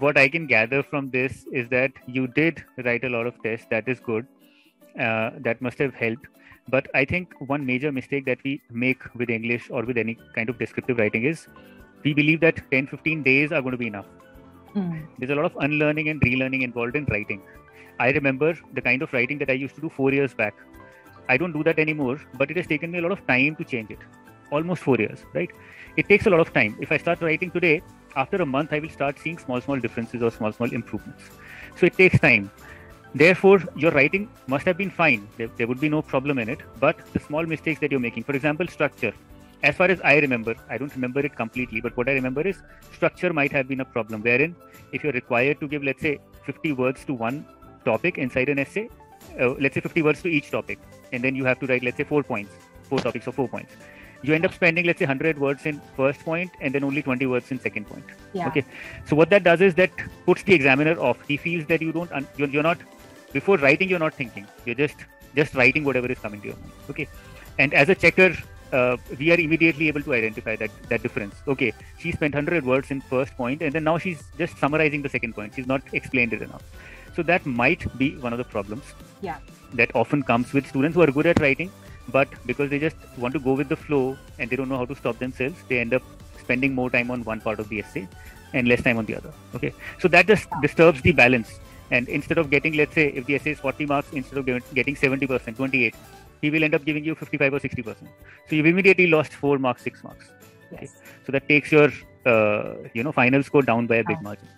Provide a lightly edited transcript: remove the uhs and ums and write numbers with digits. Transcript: What I can gather from this is that you did write a lot of tests. That is good. That must have helped. But I think one major mistake that we make with English or with any kind of descriptive writing is we believe that 10-15 days are going to be enough. There's a lot of unlearning and relearning involved in writing. I remember the kind of writing that I used to do 4 years back. I don't do that anymore, but it has taken me a lot of time to change it. Almost 4 years, right? It takes a lot of time. If I start writing today, after a month, I will start seeing small differences or small improvements. So it takes time. Therefore, your writing must have been fine. There would be no problem in it, but the small mistakes that you're making, for example, structure. As far as I remember, I don't remember it completely, but what I remember is structure might have been a problem, wherein if you're required to give, let's say, 50 words to one topic inside an essay, let's say 50 words to each topic, and then you have to write, let's say, 4 points, 4 topics or 4 points. You end up spending, let's say, 100 words in first point and then only 20 words in second point. Yeah. Okay. So what that does is that puts the examiner off. He feels that you don't, you're not, before writing, you're not thinking. You're just writing whatever is coming to your mind. Okay. And as a checker, we are immediately able to identify that difference. Okay, she spent 100 words in first point and then now she's just summarizing the second point. She's not explained it enough. So that might be one of the problems that often comes with students who are good at writing, but because they just want to go with the flow and they don't know how to stop themselves, they end up spending more time on one part of the essay and less time on the other. Okay, so that just disturbs the balance. And instead of getting, let's say, if the essay is 40 marks, instead of getting 70%, 28, he will end up giving you 55 or 60%. So you've immediately lost 4 marks, 6 marks. Yes. Okay. So that takes your, final score down by a big margin.